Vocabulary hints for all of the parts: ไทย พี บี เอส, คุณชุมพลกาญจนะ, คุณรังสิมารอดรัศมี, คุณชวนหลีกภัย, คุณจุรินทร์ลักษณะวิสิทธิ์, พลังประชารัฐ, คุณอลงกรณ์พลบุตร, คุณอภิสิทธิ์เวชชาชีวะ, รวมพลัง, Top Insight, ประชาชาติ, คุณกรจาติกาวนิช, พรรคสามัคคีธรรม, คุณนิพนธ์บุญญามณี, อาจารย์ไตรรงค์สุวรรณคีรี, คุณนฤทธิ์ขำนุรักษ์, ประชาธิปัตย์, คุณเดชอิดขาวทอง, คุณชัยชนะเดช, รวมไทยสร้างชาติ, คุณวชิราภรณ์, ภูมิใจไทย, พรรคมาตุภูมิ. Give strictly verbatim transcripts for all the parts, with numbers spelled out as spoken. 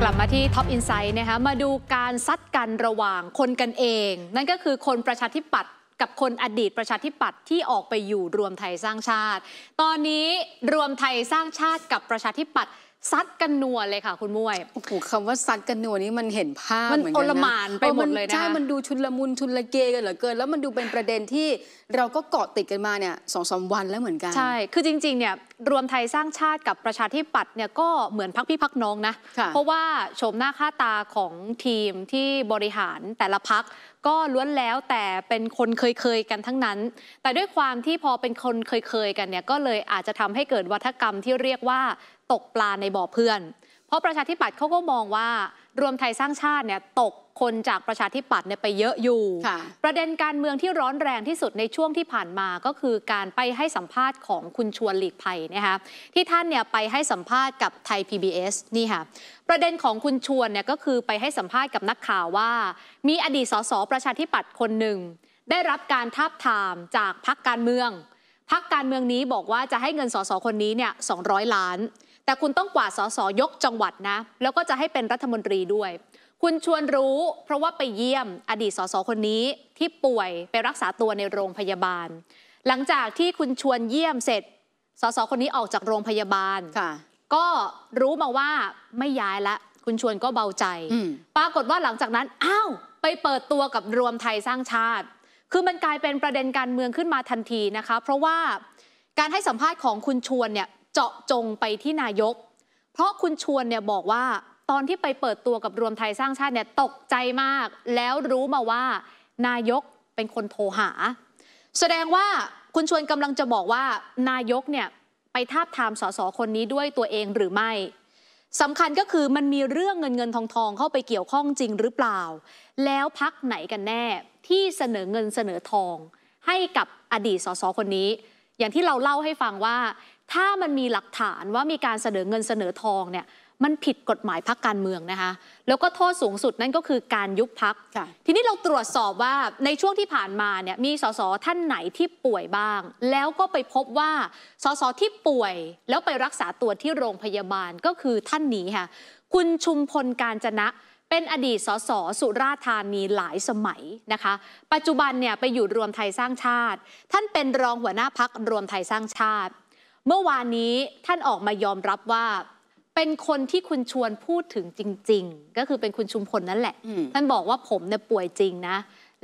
กลับมาที่ Top Insight นะคะมาดูการซัดกันระหว่างคนกันเองนั่นก็คือคนประชาธิปัตย์กับคนอดีตประชาธิปัตย์ที่ออกไปอยู่รวมไทยสร้างชาติตอนนี้รวมไทยสร้างชาติกับประชาธิปัตย์ซัดกันนัวเลยค่ะคุณม่วยโอ้โหคำว่าซัดกันนัวนี้มันเห็นภาพมันโอลมานไปหมดเลยนะใช่มันดูชุนละมุนชุนละเกกันเหลือเกินแล้วมันดูเป็นประเด็นที่เราก็เกาะติดกันมาเนี่ยสองสามวันแล้วเหมือนกันใช่คือจริงๆเนี่ยรวมไทยสร้างชาติกับประชาธิปัตย์เนี่ยก็เหมือนพักพี่พักน้องนะเพราะว่าโฉมหน้าค่าตาของทีมที่บริหารแต่ละพักก็ล้วนแล้วแต่เป็นคนเคยๆกันทั้งนั้นแต่ด้วยความที่พอเป็นคนเคยๆกันเนี่ยก็เลยอาจจะทำให้เกิดวัฒกรรมที่เรียกว่าตกปลาในบ่อเพื่อนเพราะประชาธิปัตย์เขาก็มองว่ารวมไทยสร้างชาติเนี่ยตกคนจากประชาธิปัตย์เนี่ยไปเยอะอยู่ประเด็นการเมืองที่ร้อนแรงที่สุดในช่วงที่ผ่านมาก็คือการไปให้สัมภาษณ์ของคุณชวนหลีกภัยนะคะที่ท่านเนี่ยไปให้สัมภาษณ์กับไทย พี บี เอส นี่ค่ะประเด็นของคุณชวนเนี่ยก็คือไปให้สัมภาษณ์กับนักข่าวว่ามีอดีตสสประชาธิปัตย์คนหนึ่งได้รับการทาบทามจากพรรคการเมืองพรรคการเมืองนี้บอกว่าจะให้เงินสสคนนี้เนี่ยสองร้อยล้านแต่คุณต้องกวาดสสยกจังหวัดนะแล้วก็จะให้เป็นรัฐมนตรีด้วยคุณชวนรู้เพราะว่าไปเยี่ยมอดีตสสคนนี้ที่ป่วยไปรักษาตัวในโรงพยาบาลหลังจากที่คุณชวนเยี่ยมเสร็จสสคนนี้ออกจากโรงพยาบาลก็รู้มาว่าไม่ย้ายละคุณชวนก็เบาใจปรากฏว่าหลังจากนั้นอ้าวไปเปิดตัวกับรวมไทยสร้างชาติคือมันกลายเป็นประเด็นการเมืองขึ้นมาทันทีนะคะเพราะว่าการให้สัมภาษณ์ของคุณชวนเนี่ยเจาะจงไปที่นายกเพราะคุณชวนเนี่ยบอกว่าตอนที่ไปเปิดตัวกับรวมไทยสร้างชาติเนี่ยตกใจมากแล้วรู้มาว่านายกเป็นคนโทรหาแสดงว่าคุณชวนกำลังจะบอกว่านายกเนี่ยไปทาบทามสสคนนี้ด้วยตัวเองหรือไม่สำคัญก็คือมันมีเรื่องเงินเงินทองทองเข้าไปเกี่ยวข้องจริงหรือเปล่าแล้วพรรคไหนกันแน่ที่เสนอเงินเสนอทองให้กับอดีตสสคนนี้อย่างที่เราเล่าให้ฟังว่าถ้ามันมีหลักฐานว่ามีการเสนอเงินเสนอทองเนี่ยมันผิดกฎหมายพรรคการเมืองนะคะแล้วก็โทษสูงสุดนั่นก็คือการยุบพรรคทีนี้เราตรวจสอบว่าในช่วงที่ผ่านมาเนี่ยมีสสท่านไหนที่ป่วยบ้างแล้วก็ไปพบว่าสสที่ป่วยแล้วไปรักษาตัวที่โรงพยาบาลก็คือท่านนี้ค่ะคุณชุมพลกาญจนะเป็นอดีตสสสุราษฎร์ธานีหลายสมัยนะคะปัจจุบันเนี่ยไปอยู่รวมไทยสร้างชาติท่านเป็นรองหัวหน้าพรรครวมไทยสร้างชาติเมื่อวานนี้ท่านออกมายอมรับว่าเป็นคนที่คุณชวนพูดถึงจริงๆก็คือเป็นคุณชุมพลนั่นแหละท่านบอกว่าผมเนี่ยป่วยจริงนะ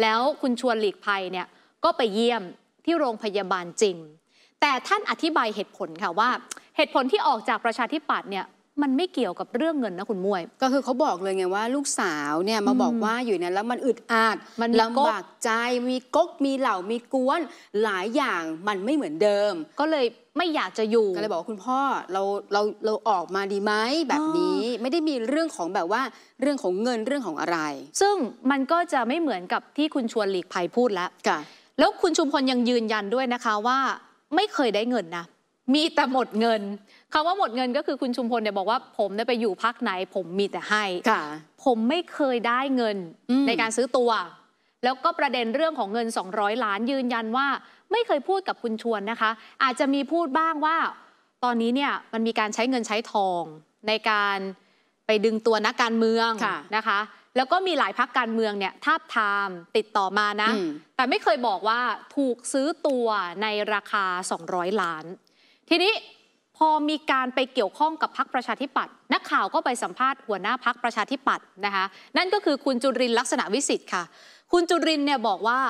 แล้วคุณชวนหลีกภัยเนี่ยก็ไปเยี่ยมที่โรงพยาบาลจริงแต่ท่านอธิบายเหตุผลค่ะว่าเหตุผลที่ออกจากประชาธิปัตย์เนี่ยมันไม่เกี่ยวกับเรื่องเงินนะคุณมวยก็คือเขาบอกเลยไงว่าลูกสาวเนี่ยมาบอกว่าอยู่เนี่ยแล้วมันอึดอัดมันลำบากใจมีก๊กมีเหล่ามีกวนหลายอย่างมันไม่เหมือนเดิมก็เลยไม่อยากจะอยู่ก็เลยบอกว่าคุณพ่อเราเราเราออกมาดีไหมแบบนี้ไม่ได้มีเรื่องของแบบว่าเรื่องของเงินเรื่องของอะไรซึ่งมันก็จะไม่เหมือนกับที่คุณชวนหลีกภัยพูดแล้วแล้วคุณชุมพลยังยืนยันด้วยนะคะว่าไม่เคยได้เงินนะมีแต่หมดเงินคำว่าหมดเงินก็คือคุณชุมพลเนี่ยบอกว่าผมเนี่ยไปอยู่พรรคไหนผมมีแต่ให้ผมไม่เคยได้เงินในการซื้อตัวแล้วก็ประเด็นเรื่องของเงินสองร้อยล้านยืนยันว่าไม่เคยพูดกับคุณชวนนะคะอาจจะมีพูดบ้างว่าตอนนี้เนี่ยมันมีการใช้เงินใช้ทองในการไปดึงตัวนักการเมืองนะคะแล้วก็มีหลายพรรคการเมืองเนี่ยทาบทามติดต่อมานะแต่ไม่เคยบอกว่าถูกซื้อตัวในราคาสองร้อยล้านทีนี้พอมีการไปเกี่ยวข้องกับพรรคประชาธิปัตย์นักข่าวก็ไปสัมภาษณ์หัวหน้าพรรคประชาธิปัตย์นะคะนั่นก็คือคุณจุรินทร์ลักษณะวิสิทธิ์ค่ะคุณจุรินทร์เนี่ยบอกว่า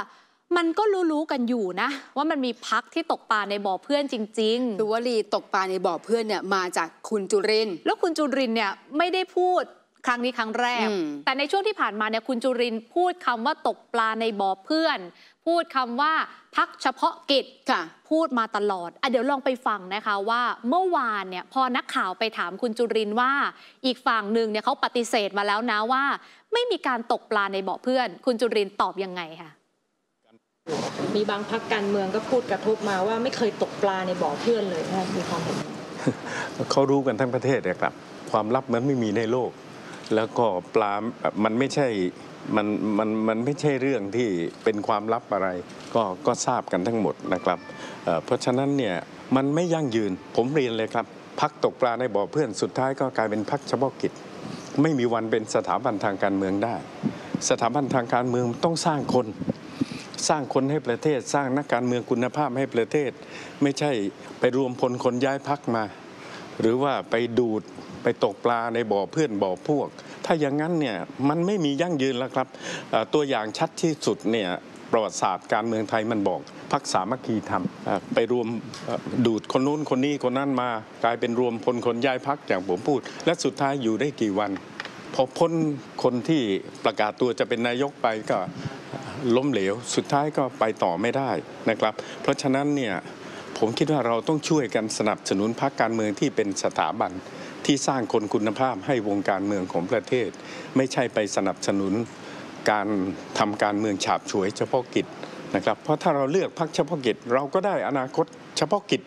มันก็รู้ๆกันอยู่นะว่ามันมีพรรคที่ตกปลาในบ่อเพื่อนจริงๆคือวลีตกปลาในบ่อเพื่อนเนี่ยมาจากคุณจุรินทร์แล้วคุณจุรินทร์เนี่ยไม่ได้พูดครั้งนี้ครั้งแรกแต่ในช่วงที่ผ่านมาเนี่ยคุณจุรินทร์พูดคำว่าตกปลาในบ่อเพื่อนพูดคำว่าพรรคเฉพาะกิจพูดมาตลอดอ่ะเดี๋ยวลองไปฟังนะคะว่าเมื่อวานเนี่ยพอนักข่าวไปถามคุณจุรินทร์ว่าอีกฝั่งหนึ่งเนี่ยเขาปฏิเสธมาแล้วนะว่าไม่มีการตกปลาในบ่อเพื่อนคุณจุรินทร์ตอบยังไงค่ะมีบางพรรคการเมืองก็พูดกระทบมาว่าไม่เคยตกปลาในบ่อเพื่อนเลยนะมีความเขารู้กันทั้งประเทศเลยครับความลับมันไม่มีในโลกแล้วก็ปลามันไม่ใช่มันมันมันไม่ใช่เรื่องที่เป็นความลับอะไรก็ก็ทราบกันทั้งหมดนะครับ เ, เพราะฉะนั้นเนี่ยมันไม่ยั่งยืนผมเรียนเลยครับพรรคตกปลาในบ่อเพื่อนสุดท้ายก็กลายเป็นพรรคเฉพาะกิจ ไม่มีวันเป็นสถาบันทางการเมืองได้สถาบันทางการเมืองต้องสร้างคนสร้างคนให้ประเทศสร้างนักการเมืองคุณภาพให้ประเทศไม่ใช่ไปรวมพลคนย้ายพรรคมาหรือว่าไปดูดไปตกปลาในบ่อเพื่อนบ่อพวกถ้าอย่างนั้นเนี่ยมันไม่มียั่งยืนแล้วครับตัวอย่างชัดที่สุดเนี่ยประวัติศาสตร์การเมืองไทยมันบอกพรรคสามัคคีธรรมไปรวมดูดคนนู้นคนนี้คนนั้นมากลายเป็นรวมพลคนย้ายพรรคอย่างผมพูดและสุดท้ายอยู่ได้กี่วันพอพ้นคนที่ประกาศตัวจะเป็นนายกไปก็ล้มเหลวสุดท้ายก็ไปต่อไม่ได้นะครับเพราะฉะนั้นเนี่ยผมคิดว่าเราต้องช่วยกันสนับสนุนพรรคการเมืองที่เป็นสถาบันที่สร้างคนคุณภาพให้วงการเมืองของประเทศไม่ใช่ไปสนับสนุนการทำการเมืองฉาบฉวยเฉพาะกิจนะครับเพราะถ้าเราเลือกพรรคเฉพาะกิจเราก็ได้อนาคตเฉพาะกิจ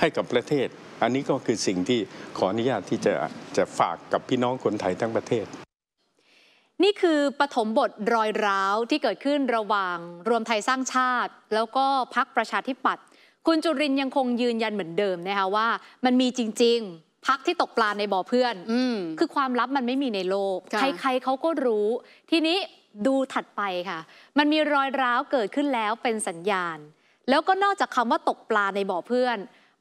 ให้กับประเทศอันนี้ก็คือสิ่งที่ขออนุญาตที่จะจะฝากกับพี่น้องคนไทยทั้งประเทศนี่คือปฐมบทรอยร้าวที่เกิดขึ้นระหว่างรวมไทยสร้างชาติแล้วก็พรรคประชาธิปัตย์คุณจุรินทร์ยังคงยืนยันเหมือนเดิมนะคะว่ามันมีจริงๆพรรคที่ตกปลาในบ่อเพื่อนอืมคือความลับมันไม่มีในโลกใครๆเขาก็รู้ทีนี้ดูถัดไปค่ะมันมีรอยร้าวเกิดขึ้นแล้วเป็นสัญญาณแล้วก็นอกจากคำว่าตกปลาในบ่อเพื่อน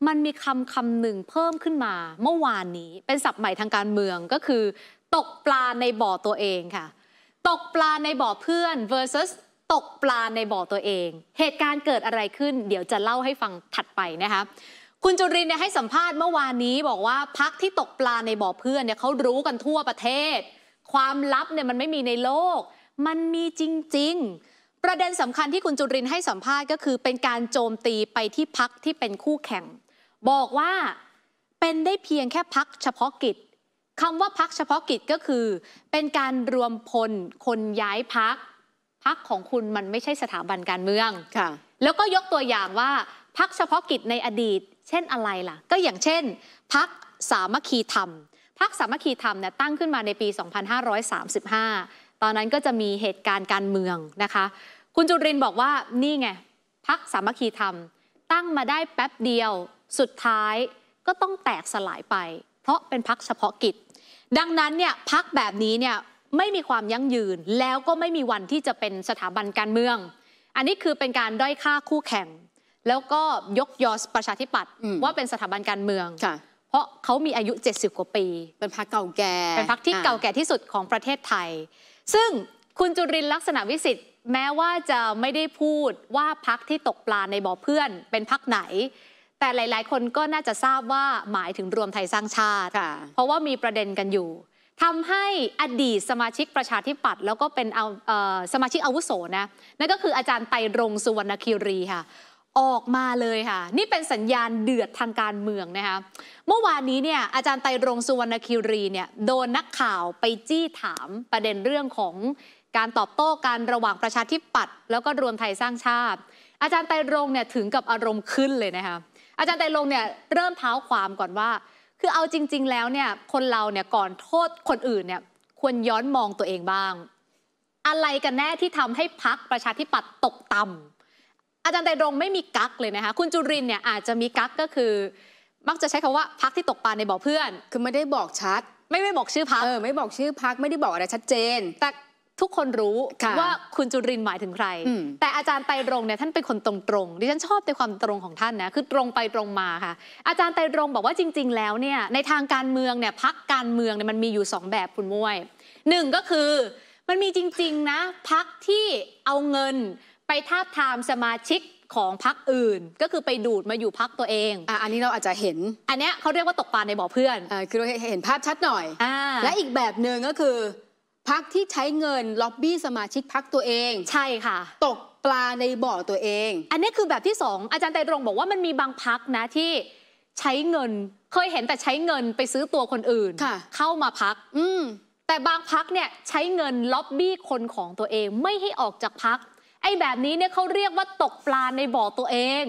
มันมีคำคำหนึ่งเพิ่มขึ้นมาเมื่อวานนี้เป็นศัพท์ใหม่ทางการเมืองก็คือตกปลาในบ่อตัวเองค่ะตกปลาในบ่อเพื่อน versus ตกปลาในบ่อตัวเองเหตุการณ์เกิดอะไรขึ้นเดี๋ยวจะเล่าให้ฟังถัดไปนะคะคุณจุรินทร์เนี่ยให้สัมภาษณ์เมื่อวานนี้บอกว่าพรรคที่ตกปลาในบ่อเพื่อนเนี่ยเขารู้กันทั่วประเทศความลับเนี่ยมันไม่มีในโลกมันมีจริงๆประเด็นสำคัญที่คุณจุรินทร์ให้สัมภาษณ์ก็คือเป็นการโจมตีไปที่พรรคที่เป็นคู่แข่งบอกว่าเป็นได้เพียงแค่พรรคเฉพาะกิจคำว่าพรรคเฉพาะกิจก็คือเป็นการรวมพลคนย้ายพรรคพรรคของคุณมันไม่ใช่สถาบันการเมืองค่ะแล้วก็ยกตัวอย่างว่าพรรคเฉพาะกิจในอดีตเช่นอะไรล่ะก็อย่างเช่นพรรคสามัคคีธรรมพรรคสามัคคีธรรมเนี่ยตั้งขึ้นมาในปีสองพันห้าร้อยสามสิบห้าตอนนั้นก็จะมีเหตุการณ์การเมืองนะคะคุณจุรินทร์บอกว่านี่ไงพรรคสามัคคีธรรมตั้งมาได้แป๊บเดียวสุดท้ายก็ต้องแตกสลายไปเพราะเป็นพรรคเฉพาะกิจดังนั้นเนี่ยพรรคแบบนี้เนี่ยไม่มีความยั่งยืนแล้วก็ไม่มีวันที่จะเป็นสถาบันการเมืองอันนี้คือเป็นการด้อยค่าคู่แข่งแล้วก็ยกยอประชาธิปัตย์ว่าเป็นสถาบันการเมืองเพราะเขามีอายุเจ็ดสิบกว่าปีเป็นพรรคเก่าแก่เป็นพรรคที่เก่าแก่ที่สุดของประเทศไทยซึ่งคุณจุรินทร์ลักษณะวิสิทธิ์แม้ว่าจะไม่ได้พูดว่าพรรคที่ตกปลาในบ่อเพื่อนเป็นพรรคไหนแต่หลายๆคนก็น่าจะทราบว่าหมายถึงรวมไทยสร้างชาติเพราะว่ามีประเด็นกันอยู่ทำให้อดีตสมาชิกประชาธิปัตย์แล้วก็เป็นสมาชิกอาวุโสนะนั่นก็คืออาจารย์ไตรรงค์สุวรรณคีรีค่ะออกมาเลยค่ะนี่เป็นสัญญาณเดือดทางการเมืองนะคะเมื่อวานนี้เนี่ยอาจารย์ไตรรงค์สุวรรณคีรีเนี่ยโดนนักข่าวไปจี้ถามประเด็นเรื่องของการตอบโต้การระหว่างประชาธิปัตย์แล้วก็รวมไทยสร้างชาติอาจารย์ไตรรงค์เนี่ยถึงกับอารมณ์ขึ้นเลยนะคะอาจารย์ไตรรงค์เนี่ยเริ่มเท้าความก่อนว่าคือเอาจริงๆแล้วเนี่ยคนเราเนี่ยก่อนโทษคนอื่นเนี่ยควรย้อนมองตัวเองบ้างอะไรกันแน่ที่ทำให้พรรคประชาธิปัตย์ตกต่ำอาจารย์ไตรรงค์ไม่มีกั๊กเลยนะคะคุณจุรินทร์เนี่ยอาจจะมีกั๊กก็คือมักจะใช้คำว่าพรรคที่ตกปลาในบ่อเพื่อนคือไม่ได้บอกชัดไม่ได้บอกชื่อพรรคเออไม่บอกชื่อพรรคไม่ได้บอกอะไรชัดเจนแต่ทุกคนรู้ว่าคุณจุรินทร์หมายถึงใครแต่อาจารย์ไตรรงค์เนี่ยท่านเป็นคนตรงๆดิฉันชอบในความตรงของท่านนะคือตรงไปตรงมาค่ะอาจารย์ไตรรงค์บอกว่าจริงๆแล้วเนี่ยในทางการเมืองเนี่ยพรรคการเมืองเนี่ยมันมีอยู่สองแบบคุณม้วยหนึ่งก็คือมันมีจริงๆนะพรรคที่เอาเงินไปทาบทามสมาชิกของพรรคอื่นก็คือไปดูดมาอยู่พรรคตัวเองอ่ะอันนี้เราอาจจะเห็นอันเนี้ยเขาเรียกว่าตกปลาในบ่อเพื่อนอ่าคือเราเห็นภาพชัดหน่อยอ่าและอีกแบบหนึ่งก็คือพรรคที่ใช้เงินล็อบบี้สมาชิกพรรคตัวเองใช่ค่ะตกปลาในบ่อตัวเองอันนี้คือแบบที่สองอาจารย์ไตรรงค์บอกว่ามันมีบางพรรคนะที่ใช้เงินเคยเห็นแต่ใช้เงินไปซื้อตัวคนอื่นเข้ามาพรรคอืมแต่บางพรรคเนี่ยใช้เงินล็อบบี้คนของตัวเองไม่ให้ออกจากพรรคไอ้แบบนี้เนี่ยเขาเรียกว่าตกปลาในบ่อตัวเอง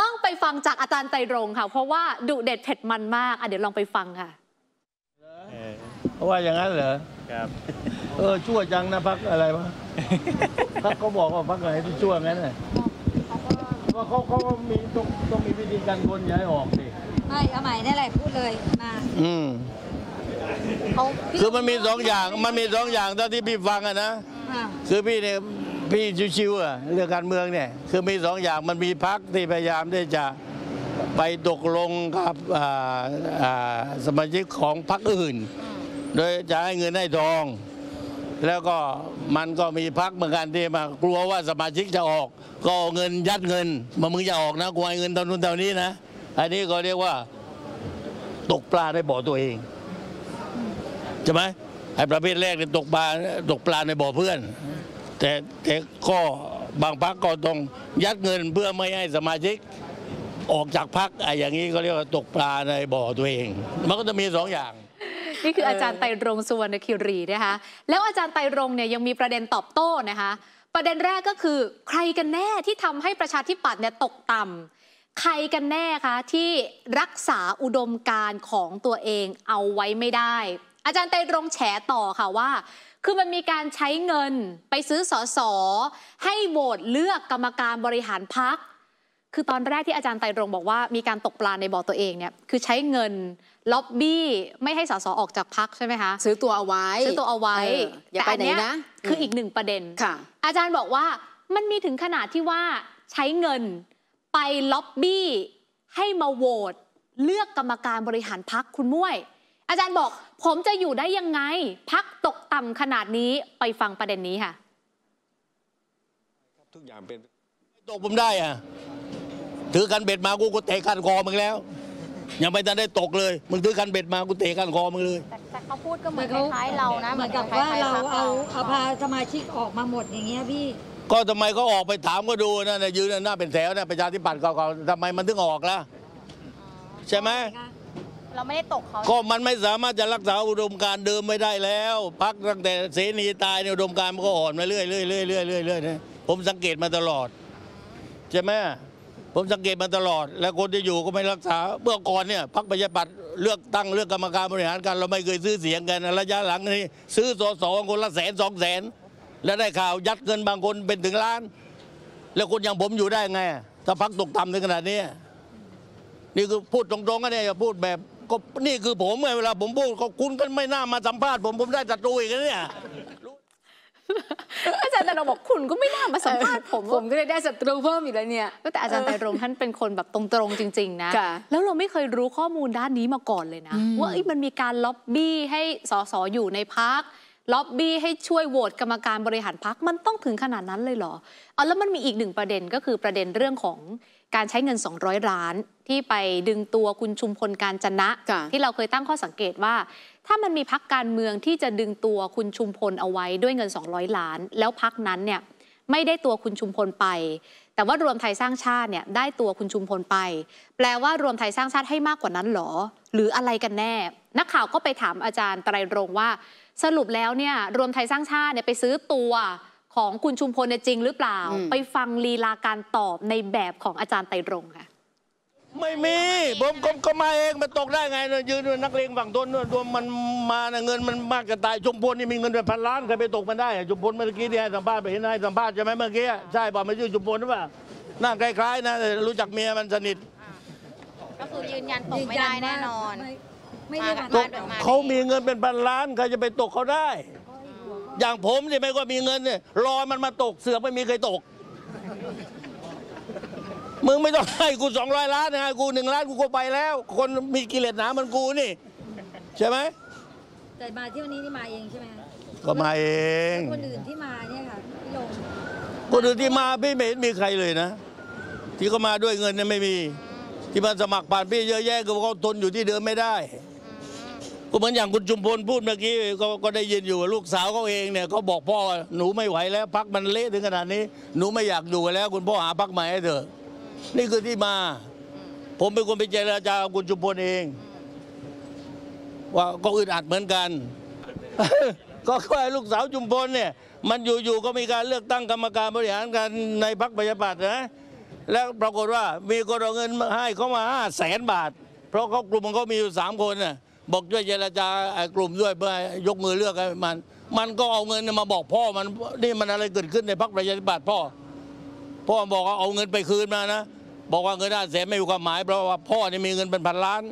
ต้องไปฟังจากอาจารย์ไตรรงค์ค่ะเพราะว่าดุเด็ดเผ็ดมันมากอ่ะเดี๋ยวลองไปฟังค่ะเพราะว่าอย่างนั้นเหรอครับเออชั่วจังนะพักอะไรวะพักเขาบอกว่าพักไหนที่ชั่วงั้นน่ะว่าเขาเขามีต้องต้องมีวิธีการคนย้ายออกสิไม่เอาใหม่ได้เลยพูดเลยมาอืม คือมันมีสองอย่างมันมีสองอย่างเท่าที่พี่ฟังอะนะคือพี่เนี่ยพี่ชิวๆอะเรื่องการเมืองเนี่ยคือมีสองอย่างมันมีพรรคที่พยายามที่จะไปตกลงกับสมาชิกของพรรคอื่นโดยจะให้เงินให้ทองแล้วก็มันก็มีพรรคเหมือนกันที่มากลัวว่าสมาชิกจะออกก็เงินยัดเงินมามึงจะออกนะกลัวเงินตอนนู้นตอนนี้นะอันนี้ก็เรียกว่าตกปลาในบ่อตัวเองใช่ไหมไอ้ประเภทแรกเนี่ยตกปลาตกปลาในบ่อเพื่อนแต่แต่ก็บางพรรคก็ต้องยัดเงินเพื่อไม่ให้สมาชิกออกจากพรรคไอ้อย่างนี้ก็เรียกว่าตกปลาในบ่อตัวเองมันก็จะมีสองอย่างนี่คืออาจารย์ไตรรงค์ สุวรรณคิรีนะคะแล้วอาจารย์ไตรรงค์เนี่ยยังมีประเด็นตอบโต้นะคะประเด็นแรกก็คือใครกันแน่ที่ทำให้ประชาธิปัตย์เนี่ยตกต่ำใครกันแน่คะที่รักษาอุดมการณ์ของตัวเองเอาไว้ไม่ได้อาจารย์ไตรรงค์แฉต่อค่ะว่าคือมันมีการใช้เงินไปซื้อสสให้โหวตเลือกกรรมการบริหารพรรคคือตอนแรกที่อาจารย์ไตรรงค์บอกว่ามีการตกปลาในบ่อตัวเองเนี่ยคือใช้เงินล็อบบี้ไม่ให้สสออกจากพรรคใช่ไหมคะซื้อตัวเอาไว้ซื้อตัวเอาไว้อย่าไปไหนนะคืออีกหนึ่งประเด็นค่ะอาจารย์บอกว่ามันมีถึงขนาดที่ว่าใช้เงินไปล็อบบี้ให้มาโหวตเลือกกรรมการบริหารพรรคคุณม่วยอาจารย์บอกผมจะอยู่ได้ยังไงพรรคตกต่ำขนาดนี้ไปฟังประเด็นนี้ค่ะทุกอย่างเป็นตกผมได้อะถือกันเบ็ดมากูก็เตะกันคอมึงแล้วยังไม่ทันได้ตกเลยมึงถือกันเบ็ดมากูเตะกันคอมึงเลยแต่เขาพูดก็เหมือนคล้ายเรานะเหมือนกับว่าเราเอาเอาพาสมาชิกออกมาหมดอย่างเงี้ยพี่ก็ทำไมเขาออกไปถามก็ดูนะเนี่ยยืนหน้าเป็นแถวเนี่ยประชาธิปัตย์เก่าๆทำไมมันถึงออกล่ะใช่ไหมเราไม่ได้ตกเขาก็มันไม่สามารถจะรักษาอุดมการเดิมไม่ได้แล้วพักตั้งแต่เสนีตายในอุดมการมันก็อ่อนมาเรื่อยๆเรื่อยๆเรื่อยๆนะผมสังเกตมาตลอดใช่ไหมผมสังเกตมาตลอดและคนที่อยู่ก็ไม่รักษาเมื่อก่อนเนี่ยพรรคประชาธิปัตย์เลือกตั้งเลือกกรรมการบริหารกันเราไม่เคยซื้อเสียงกันระยะหลังนี้ซื้อสสคนละแสนสองแสนและได้ข่าวยัดเงินบางคนเป็นถึงล้านแล้วคนอย่างผมอยู่ได้ไงถ้าพรรคตกต่ำถึงขนาดนี้นี่คือพูดตรงๆกันเนี่ยพูดแบบก็นี่คือผมเวลาผมพูดก็คุณก็ไม่น่ามาสัมภาษณ์ผมผมได้ศัตรูอีกแล้วเนี่ยอาจารย์ไตรรงค์บอกคุณก็ไม่น่ามาสัมภาษณ์ผมผมก็เลยได้ศัตรูเพิ่มอีกแล้วเนี่ยแต่อาจารย์ไตรรงค์ท่านเป็นคนแบบตรงๆจริงๆนะแล้วเราไม่เคยรู้ข้อมูลด้านนี้มาก่อนเลยนะว่ามันมีการล็อบบี้ให้สสอยู่ในพรรคล็อบบี้ให้ช่วยโหวตกรรมการบริหารพรรคมันต้องถึงขนาดนั้นเลยเหรอเอาแล้วมันมีอีกหนึ่งประเด็นก็คือประเด็นเรื่องของการใช้เงินสองร้อยล้านที่ไปดึงตัวคุณชุมพลกาญจนะที่เราเคยตั้งข้อสังเกตว่าถ้ามันมีพรรคการเมืองที่จะดึงตัวคุณชุมพลเอาไว้ด้วยเงินสองร้อยล้านแล้วพรรคนั้นเนี่ยไม่ได้ตัวคุณชุมพลไปแต่ว่ารวมไทยสร้างชาติเนี่ยได้ตัวคุณชุมพลไปแปลว่ารวมไทยสร้างชาติให้มากกว่านั้นหรอหรืออะไรกันแน่นักข่าวก็ไปถามอาจารย์ไตรรงค์ว่าสรุปแล้วเนี่ยรวมไทยสร้างชาติเนี่ยไปซื้อตัวของคุณชุมพลจริงหรือเปล่าไปฟังลีลาการตอบในแบบของอาจารย์ไตรรงค์ค่ะไม่มีผมก็มาเองมันตกได้ไงเนี่ยยืนนักเลงฝั่งต้นรวมมันมาเงินมันมากกระต่ายชุมพลนี่มีเงินเป็นพันล้านใครไปตกมันได้ชุมพลเมื่อกี้ที่ให้สัมภาษณ์ไปเห็นให้สัมภาษณ์ใช่ไหมเมื่อกี้ใช่ป่ะไม่ชื่อชุมพลหรือเปล่าหน้าคล้ายๆนะรู้จักเมียมันสนิทก็คือยืนยันตกไม่ได้แน่นอนเขามีเงินเป็นพันล้านใครจะไปตกเขาได้อย่างผมเนี่ยไม่ก็มีเงินเนี่ยรอมันมาตกเสือไม่มีใครตกมึงไม่ต้องให้กูสองร้อยล้านนะกูหนึ่งล้านกูก็ไปแล้วคนมีกิเลสหนามันกูนี่ใช่ไหมแต่มาเที่ยวนี้นี่มาเองใช่ไหมก็มาเองคนอื่นที่มาเนี่ยค่ะพี่ลงคนอื่นที่มาพี่ไม่เห็นมีใครเลยนะที่เขามาด้วยเงินเนี่ยไม่มีที่มาสมัครผ่านพี่เยอะแยะก็เขาทนอยู่ที่เดิมไม่ได้ก็เหมือนอย่างคุณชุมพลพูดเมื่อกี้ก็ได้ยินอยู่ลูกสาวเขาเองเนี่ยเขาบอกพ่อหนูไม่ไหวแล้วพักมันเละถึงขนาดนี้หนูไม่อยากอยู่แล้วคุณพ่อหาพักใหม่ให้เถอะนี่คือที่มาผมเป็นคนไปเจรจาคุณชุมพลเองว่าก็อึดอัดเหมือนกันก็แค่ลูกสาวชุมพลเนี่ยมันอยู่ๆก็มีการเลือกตั้งกรรมการบริหารกันในพรรคประชาธิปัตย์นะแล้วปรากฏว่ามีคนเอาเงินมาให้เขามาห้าแสนบาทเพราะเขากลุ่มของเขามีอยู่สามคนน่ะบอกด้วยเจรจากลุ่มด้วยเพื่อยกมือเลือกมันมันก็เอาเงินมาบอกพ่อมันนี่มันอะไรเกิดขึ้นในพรรคประชาธิปัตย์พ่อพ่อบอกว่าเอาเงินไปคืนมานะบอกว่าเงินห้าแสนไม่อยู่ความหมายเพราะว่าพ่อนี่มีเงินเป็นพันล้าน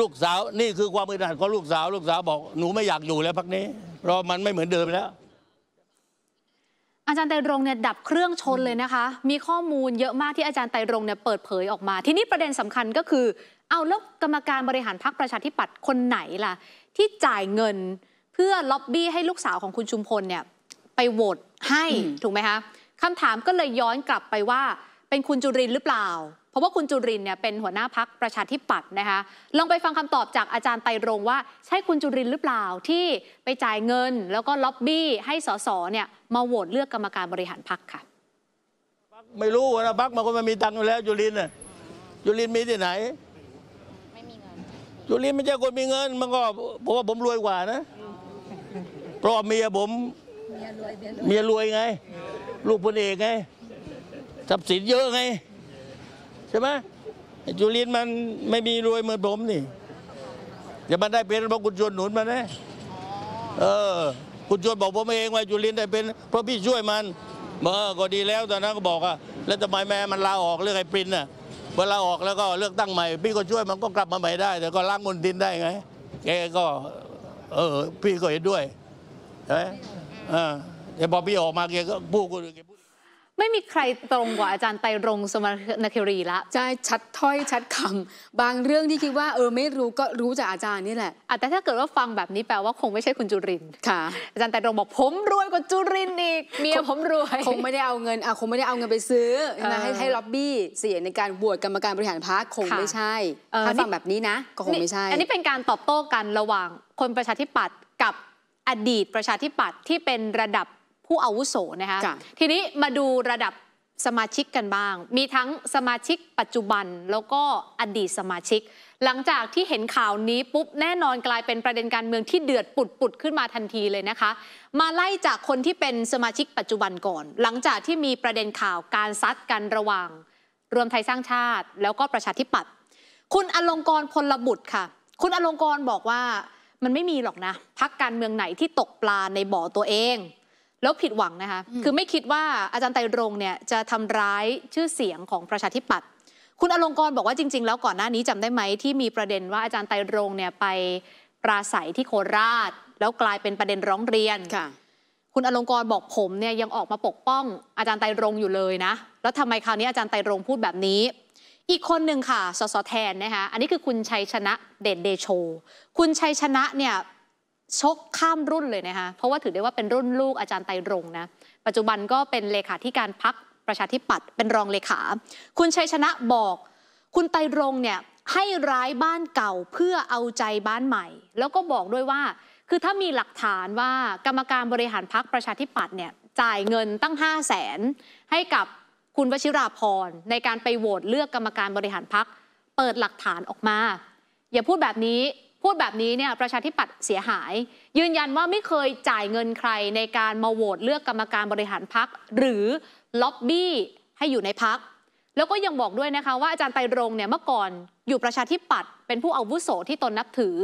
ลูกสาวนี่คือความอึดอัดของลูกสาวลูกสาวบอกหนูไม่อยากอยู่แล้วพักนี้เพราะมันไม่เหมือนเดิมแล้วอาจารย์ไตรรงค์เนี่ยดับเครื่องชนเลยนะคะมีข้อมูลเยอะมากที่อาจารย์ไตรรงค์เนี่ยเปิดเผยออกมาทีนี้ประเด็นสำคัญก็คือเอาแล้วกรรมการบริหารพรรคประชาธิปัตย์คนไหนล่ะที่จ่ายเงินเพื่อล็อบบี้ให้ลูกสาวของคุณชุมพลเนี่ยไปโหวตให้ถูกไหมคะคำถามก็เลยย้อนกลับไปว่าเป็นคุณจุรินทร์หรือเปล่าเพราะว่าคุณจุรินทร์เนี่ยเป็นหัวหน้าพรรคประชาธิปัตย์นะคะลองไปฟังคำตอบจากอาจารย์ไตรรงค์ว่าใช่คุณจุรินทร์หรือเปล่าที่ไปจ่ายเงินแล้วก็ล็อบบี้ให้สสเนี่ยมาโหวตเลือกกรรมการบริหารพรรคค่ะไม่รู้นะพรรคมันก็ไม่มีตังค์อยู่แล้วจุรินทร์น่ะจุรินทร์มีที่ไหนไม่มีเงินจุรินทร์ไม่ใช่คนมีเงินมันก็เพราะว่าผมรวยกว่านะเพราะเมียผมเมียรวยไงลูกพลเอกไงทรัพย์สินเยอะไงใช่ไหมจุลินมันไม่มีรวยเหมือนผมนี่จะมันได้เป็นเพราะคุณชวนหนุนมันนะเออคุณชวนบอกผมเองว่าจุลินได้เป็นเพราะพี่ช่วยมันเออก็ดีแล้วตอนนั้นก็บอกอะแล้วทำไมแม่มันลาออกเรื่องไอ้ปรินน่ะเวลาออกแล้วก็เลือกตั้งใหม่พี่ก็ช่วยมันก็กลับมาใหม่ได้แต่ก็ล้างมลทินได้ไงแกก็เออพี่ก็เห็นด้วยใช่ไหมอ่าแต่พอพี่ออกมาแกก็พูดก็แกพูดไม่มีใครตรงกว่าอาจารย์ไตรรงค์ สมนคิรีละใช่ชัดถ้อยชัดคำบางเรื่องที่คิดว่าเออไม่รู้ก็รู้จากอาจารย์นี่แหละแต่ถ้าเกิดว่าฟังแบบนี้แปลว่าคงไม่ใช่คุณจุรินทร์ค่ะอาจารย์ไตรรงค์บอกผมรวยกว่าจุรินทร์อีกเมียผมรวยคงไม่ได้เอาเงินอ่ะคงไม่ได้เอาเงินไปซื้อนะให้ให้ล็อบบี้เสียในการโหวตกรรมการบริหารพรรคคงไม่ใช่ถ้าฟังแบบนี้นะก็คงไม่ใช่อันนี้เป็นการตอบโต้กันระหว่างคนประชาธิปัตย์กับอดีตประชาธิปัตย์ที่เป็นระดับผู้อาวุโสนะคะทีนี้มาดูระดับสมาชิกกันบ้างมีทั้งสมาชิกปัจจุบันแล้วก็อดีตสมาชิกหลังจากที่เห็นข่าวนี้ปุ๊บแน่นอนกลายเป็นประเด็นการเมืองที่เดือดปุดปุดขึ้นมาทันทีเลยนะคะมาไล่จากคนที่เป็นสมาชิกปัจจุบันก่อนหลังจากที่มีประเด็นข่าวการซัดกันระหว่างรวมไทยสร้างชาติแล้วก็ประชาธิปัตย์คุณอลงกรณ์พลบุตรค่ะคุณอลงกรณ์บอกว่ามันไม่มีหรอกนะพรรคการเมืองไหนที่ตกปลาในบ่อตัวเองแล้วผิดหวังนะคะคือไม่คิดว่าอาจารย์ไตรรงค์เนี่ยจะทำร้ายชื่อเสียงของประชาธิปัตย์คุณอลงกรณ์บอกว่าจริงๆแล้วก่อนหน้านี้จำได้ไหมที่มีประเด็นว่าอาจารย์ไตรรงค์เนี่ยไปปราศัยที่โคราชแล้วกลายเป็นประเด็นร้องเรียนค่ะคุณอลงกรณ์บอกผมเนี่ยยังออกมาปกป้องอาจารย์ไตรรงค์อยู่เลยนะแล้วทำไมคราวนี้อาจารย์ไตรรงค์พูดแบบนี้อีกคนหนึ่งค่ะสสแทนนะคะอันนี้คือคุณชัยชนะเดชเดโชคุณชัยชนะเนี่ยชกข้ามรุ่นเลยนะคะเพราะว่าถือได้ว่าเป็นรุ่นลูกอาจารย์ไตรรงค์นะปัจจุบันก็เป็นเลขาธิการพรรคประชาธิปัตย์เป็นรองเลขาคุณชัยชนะบอกคุณไตรรงค์เนี่ยให้ร้ายบ้านเก่าเพื่อเอาใจบ้านใหม่แล้วก็บอกด้วยว่าคือถ้ามีหลักฐานว่ากรรมการบริหารพรรคประชาธิปัตย์เนี่ยจ่ายเงินตั้ง ห้าแสน ให้กับคุณวชิราภรณ์ในการไปโหวตเลือกกรรมการบริหารพรรคเปิดหลักฐานออกมาอย่าพูดแบบนี้พูดแบบนี้เนี่ยประชาธิปัตย์เสียหายยืนยันว่าไม่เคยจ่ายเงินใครในการมาโหวตเลือกกรรมการบริหารพรรคหรือล็อบบี้ให้อยู่ในพรรคแล้วก็ยังบอกด้วยนะคะว่าอาจารย์ไตรรงค์เนี่ยเมื่อก่อนอยู่ประชาธิปัตย์เป็นผู้อาวุโสที่ตนนับถือ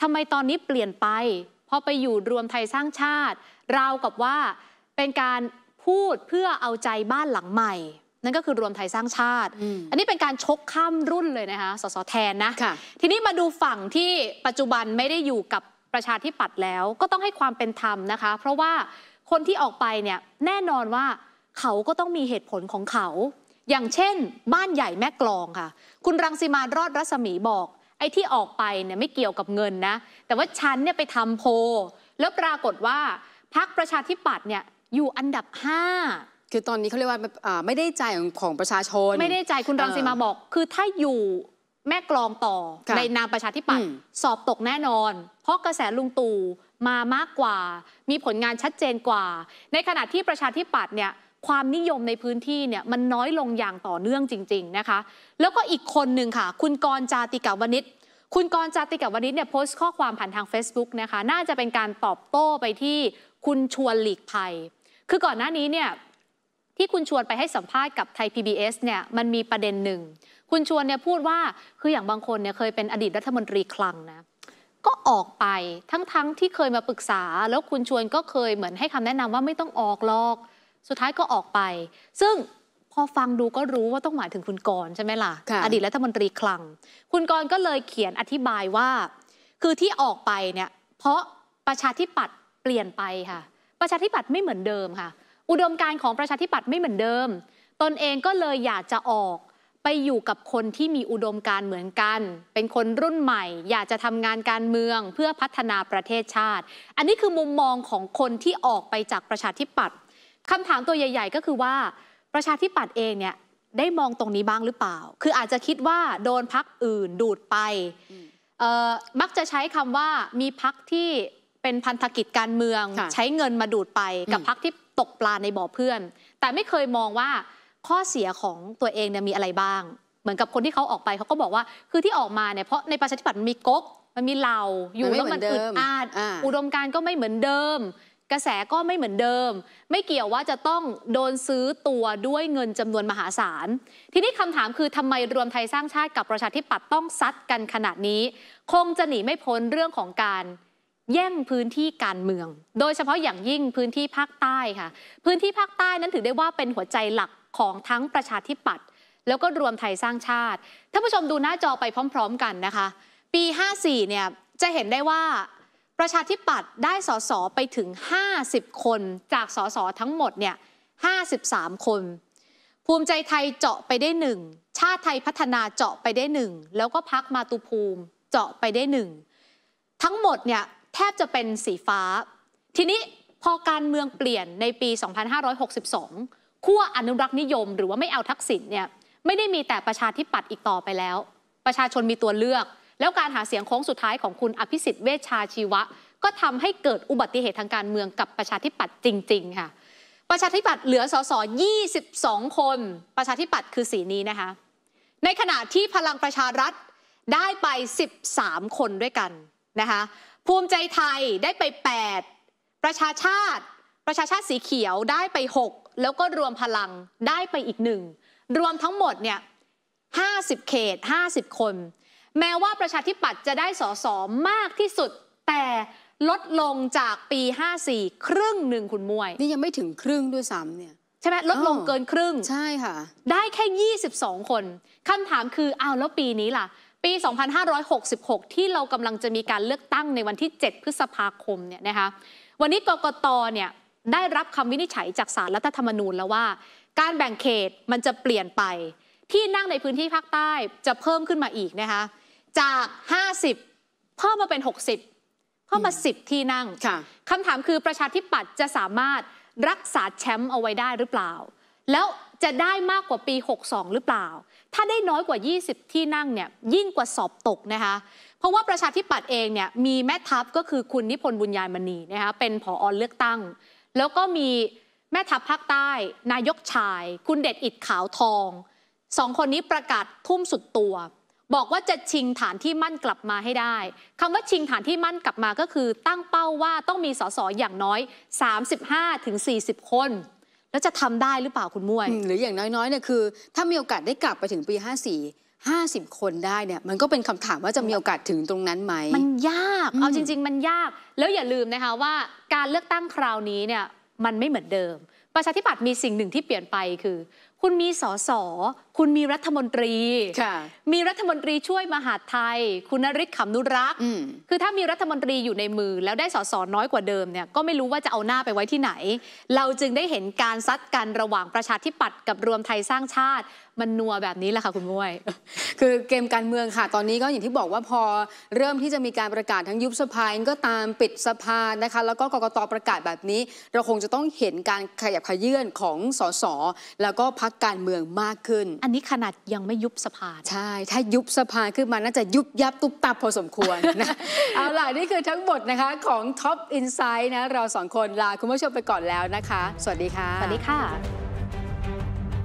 ทำไมตอนนี้เปลี่ยนไปพอไปอยู่รวมไทยสร้างชาติราวกับว่าเป็นการพูดเพื่อเอาใจบ้านหลังใหม่นั่นก็คือรวมไทยสร้างชาติ อ, อันนี้เป็นการชกข้ามรุ่นเลยนะคะสสแทนนะทีนี้มาดูฝั่งที่ปัจจุบันไม่ได้อยู่กับประชาธิปัตย์แล้วก็ต้องให้ความเป็นธรรมนะคะเพราะว่าคนที่ออกไปเนี่ยแน่นอนว่าเขาก็ต้องมีเหตุผลของเขาอย่างเช่นบ้านใหญ่แม่กลองค่ะคุณรังสิมารอดรัศมีบอกไอ้ที่ออกไปเนี่ยไม่เกี่ยวกับเงินนะแต่ว่าฉันเนี่ยไปทำโพลแล้วปรากฏว่าพรรคประชาธิปัตย์เนี่ยอยู่อันดับห้าคือตอนนี้เขาเรียกว่าไม่ได้ใจของของประชาชนไม่ได้ใจคุณรังสีมาบอกคือถ้าอยู่แม่กลองต่อในนามประชาธิปัตย์สอบตกแน่นอนเพราะกระแสลุงตู่มามากกว่ามีผลงานชัดเจนกว่าในขณะที่ประชาธิปัตย์เนี่ยความนิยมในพื้นที่เนี่ยมันน้อยลงอย่างต่อเนื่องจริงๆนะคะแล้วก็อีกคนหนึ่งค่ะคุณกรจาติกาวนิชคุณกรจาติกาวนิชเนี่ยโพสต์ข้อความผ่านทาง Facebook นะคะน่าจะเป็นการตอบโต้ไปที่คุณชวนหลีกภัยคือก่อนหน้านี้เนี่ยที่คุณชวนไปให้สัมภาษณ์กับไทย พี บี เอส เนี่ยมันมีประเด็นหนึ่งคุณชวนเนี่ยพูดว่าคืออย่างบางคนเนี่ยเคยเป็นอดีตรัฐมนตรีคลังนะก็ออกไปทั้งๆ ท, ที่เคยมาปรึกษาแล้วคุณชวนก็เคยเหมือนให้คำแนะนำว่าไม่ต้องออกหรอกสุดท้ายก็ออกไปซึ่ง พอฟังดูก็รู้ว่าต้องหมายถึงคุณกรณ์ใช่ไหมล่ะอดีตรัฐมนตรีคลังคุณกรณ์ก็เลยเขียนอธิบายว่าคือที่ออกไปเนี่ยเพราะประชาธิปัตย์เปลี่ยนไปค่ะประชาธิปัตย์ไม่เหมือนเดิมค่ะอุดมการณ์ของประชาธิปัตย์ไม่เหมือนเดิมตนเองก็เลยอยากจะออกไปอยู่กับคนที่มีอุดมการณ์เหมือนกันเป็นคนรุ่นใหม่อยากจะทำงานการเมืองเพื่อพัฒนาประเทศชาติอันนี้คือมุมมองของคนที่ออกไปจากประชาธิปัตย์คำถามตัวใหญ่ๆก็คือว่าประชาธิปัตย์เองเนี่ยได้มองตรงนี้บ้างหรือเปล่าคืออาจจะคิดว่าโดนพรรคอื่นดูดไปมักจะใช้คำว่ามีพรรคที่เป็นพันธกิจการเมืองใช้เงินมาดูดไปกับพรรคที่ตกปลาในบ่อเพื่อนแต่ไม่เคยมองว่าข้อเสียของตัวเองเนี่ยมีอะไรบ้างเหมือนกับคนที่เขาออกไปเขาก็บอกว่าคือที่ออกมาเนี่ยเพราะในประชาธิปัตย์มันมีก๊กมันมีเหล่าอยู่แล้วมันอึดอัดอุดมการณ์ก็ไม่เหมือนเดิมกระแสก็ไม่เหมือนเดิมไม่เกี่ยวว่าจะต้องโดนซื้อตัวด้วยเงินจำนวนมหาศาลทีนี้คำถามคือทำไมรวมไทยสร้างชาติกับประชาธิปัตย์ต้องซัดกันขนาดนี้คงจะหนีไม่พ้นเรื่องของการแย่งพื้นที่การเมืองโดยเฉพาะอย่างยิ่งพื้นที่ภาคใต้ค่ะพื้นที่ภาคใต้นั้นถือได้ว่าเป็นหัวใจหลักของทั้งประชาธิปัตย์แล้วก็รวมไทยสร้างชาติท่านผู้ชมดูหน้าจอไปพร้อมๆกันนะคะปีห้าสี่เนี่ยจะเห็นได้ว่าประชาธิปัตย์ได้สสไปถึงห้าสิบคนจากสสทั้งหมดเนี่ยห้าสิบสามคนภูมิใจไทยเจาะไปได้หนึ่งชาติไทยพัฒนาเจาะไปได้หนึ่งแล้วก็พรรคมาตุภูมิเจาะไปได้หนึ่งทั้งหมดเนี่ยแทบจะเป็นสีฟ้าทีนี้พอการเมืองเปลี่ยนในปีสองพันห้าร้อยหกสิบสองขั้วอนุรักษ์นิยมหรือว่าไม่เอาทักษิณเนี่ยไม่ได้มีแต่ประชาธิปัตย์อีกต่อไปแล้วประชาชนมีตัวเลือกแล้วการหาเสียงโค้งสุดท้ายของคุณอภิสิทธิ์เวชชาชีวะก็ทำให้เกิดอุบัติเหตุทางการเมืองกับประชาธิปัตย์จริงๆค่ะประชาธิปัตย์เหลือสสยี่สิบสองคนประชาธิปัตย์คือสีนี้นะคะในขณะที่พลังประชารัฐได้ไปสิบสามคนด้วยกันนะคะภูมิใจไทยได้ไปแปดประชาชาติประชาชาติสีเขียวได้ไปหกแล้วก็รวมพลังได้ไปอีกหนึ่งรวมทั้งหมดเนี่ยห้าสิบเขตห้าสิบคนแม้ว่าประชาธิปัตย์จะได้สสมากที่สุดแต่ลดลงจากปีห้าสี่ครึ่งหนึ่งคุณมวยนี่ยังไม่ถึงครึ่งด้วยซ้ำเนี่ยใช่ไหมลดลงเกินครึ่งใช่ค่ะได้แค่ยี่สิบสองคนคำถามคืออ้าวแล้วปีนี้ล่ะปีสองพันห้าร้อยหกสิบหกที่เรากำลังจะมีการเลือกตั้งในวันที่เจ็ดพฤษภาคมเนี่ยนะคะวันนี้กกตเนี่ยได้รับคำวินิจฉัยจากศาลรัฐธรรมนูญแล้วว่าการแบ่งเขตมันจะเปลี่ยนไปที่นั่งในพื้นที่ภาคใต้จะเพิ่มขึ้นมาอีกนะคะจากห้าสิบเพิ่มมาเป็นหกสิบเพิ่มมาสิบที่นั่งคำถามคือประชาธิปัตย์จะสามารถรักษาแชมป์เอาไว้ได้หรือเปล่าแล้วจะได้มากกว่าปีหกสองหรือเปล่าถ้าได้น้อยกว่ายี่สิบที่นั่งเนี่ยยิ่งกว่าสอบตกนะคะเพราะว่าประชาธิปัตย์เองเนี่ยมีแม่ทัพก็คือคุณนิพนธ์บุญญามณีนะคะเป็นผอ.เลือกตั้งแล้วก็มีแม่ทัพภาคใต้นายกชายคุณเดชอิดขาวทองสองคนนี้ประกาศทุ่มสุดตัวบอกว่าจะชิงฐานที่มั่นกลับมาให้ได้คำว่าชิงฐานที่มั่นกลับมาก็คือตั้งเป้าว่าต้องมีสสอย่างน้อย สามสิบห้าถึงสี่สิบ คนแล้วจะทำได้หรือเปล่าคุณมวยหรืออย่างน้อยๆเนี่ยคือถ้ามีโอกาสได้กลับไปถึงปีห้าสี่ห้าสิบคนได้เนี่ยมันก็เป็นคำถามว่าจะมีโอกาสถึงตรงนั้นไหมมันยากเอาจริงๆมันยากแล้วอย่าลืมนะคะว่าการเลือกตั้งคราวนี้เนี่ยมันไม่เหมือนเดิมประชาธิปัตย์มีสิ่งหนึ่งที่เปลี่ยนไปคือคุณมีสสคุณมีรัฐมนตรีมีรัฐมนตรีช่วยมหาดไทยคุณนฤทธิ์ขำนุรักษ์คือถ้ามีรัฐมนตรีอยู่ในมือแล้วได้สสน้อยกว่าเดิมเนี่ยก็ไม่รู้ว่าจะเอาหน้าไปไว้ที่ไหนเราจึงได้เห็นการซัดกันระหว่างประชาธิปัตย์กับรวมไทยสร้างชาติมันนัวแบบนี้แหละค่ะคุณมวยคือเกมการเมืองค่ะตอนนี้ก็อย่างที่บอกว่าพอเริ่มที่จะมีการประกาศทั้งยุบสภาก็ตามปิดสภานะคะแล้วก็กกตประกาศแบบนี้เราคงจะต้องเห็นการขยับขยื่นของสสแล้วก็พรรคการเมืองมากขึ้นอันนี้ขนาดยังไม่ยุบสภาใช่ถ้ายุบสภาขึ้นมาน่าจะยุบยับตุบตับพอสมควรนะเอาล่ะนี่คือทั้งหมดนะคะของ Top Insight นะเราสองคนลาคุณผู้ชมไปก่อนแล้วนะคะสวัสดีค่ะสวัสดีค่ะ